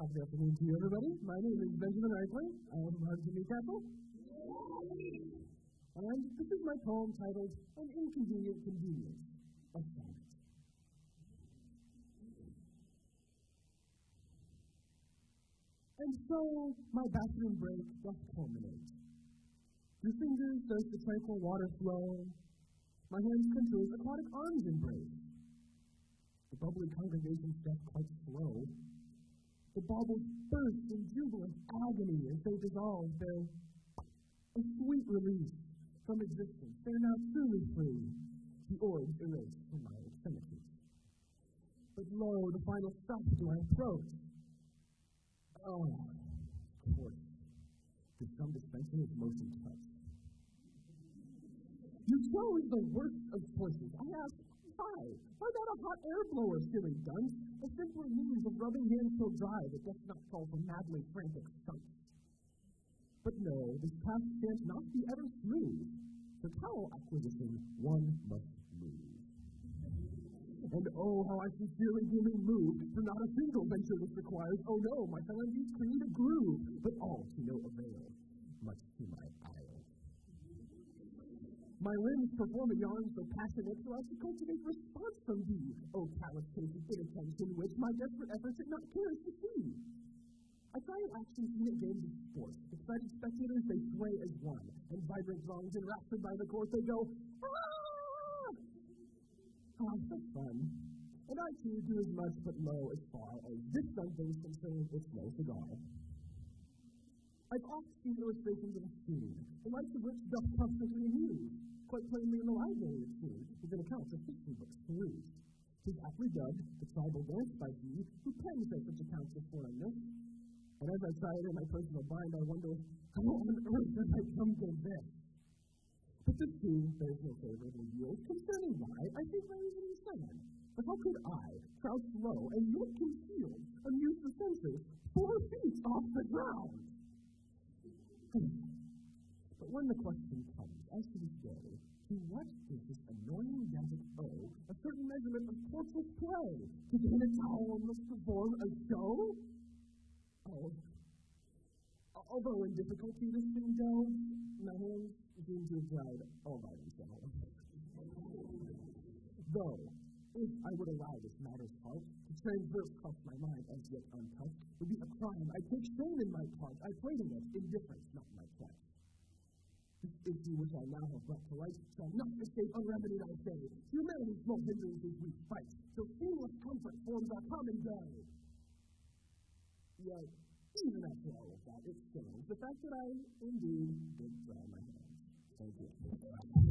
Good afternoon to you, everybody. My name is Benjamin Eichler. I am from Hartington-Newcastle. And this is my poem titled, An Inconvenient Convenience of Science. And so, my bathroom break doth culminate. Your fingers thirst the tranquil water flow. My hands come to his aquatic arms embrace. The bubbling congregation steps quite slow. The baubles burst in jubilant agony as they dissolve their a sweet release from existence. They are now truly free, the orbs erased from my extremities. But lo, the final stop do I approach. Oh, of course, the some dispensing of motion touch. You chose the worst of choices. I ask, why not a hot air blower, silly dunce? A simpler means of rubbing hands so dry that does not call for madly frantic stunts. But no, this path can't not be ever smooth. For towel acquisition, one must move. And oh, how I sincerely really moved, for not a single venture this requires. Oh no, my felonies create a groove, but all to no avail, much to my ire. My limbs perform a yarn so passionate, so I should cultivate response from thee, O callous case of inattention, which my desperate efforts should not care to see. I try an action in a game of sport. Excited spectators, they sway as one, and vibrant throngs enraptured by the court, they go, ah! Ah, so fun. And I too do as much, but lo, as far as this something's concerned, it's no cigar. I've often seen illustrations of a scene, the likes of which doth constantly amuse, quite plainly in the library it seems, with an account of history books perused. 'Tis aptly dubbed the tribal dance by he who pens at such accounts of foreignness. And as I try it in my personal mind, I wonder, how on earth did I come to this? But this too bears no favorable yield, concerning why I think my reason is sound. But how could I, crouched low and yet concealed, amuse the senses 4 feet off the ground? But when the question comes, as to this day, to what is this annoying magic owe a certain measurement of tortuous play? To gain a towel must perform a show? Oh. Although in difficulty this thing goes, my hands seem to have dried all by themselves. Though, if I would allow this matter's heart to transverse across my mind as yet untouched, would be a crime. I take shame in my part. I pray to it, indifference, not my flesh. This issue which I now have brought to light shall not escape unremedied, I say. Humanity's most hindrances we fight, till seamless comfort forms our common goal. Yet, even after all of that, it stands the fact that I indeed did dry my hands. Thank you.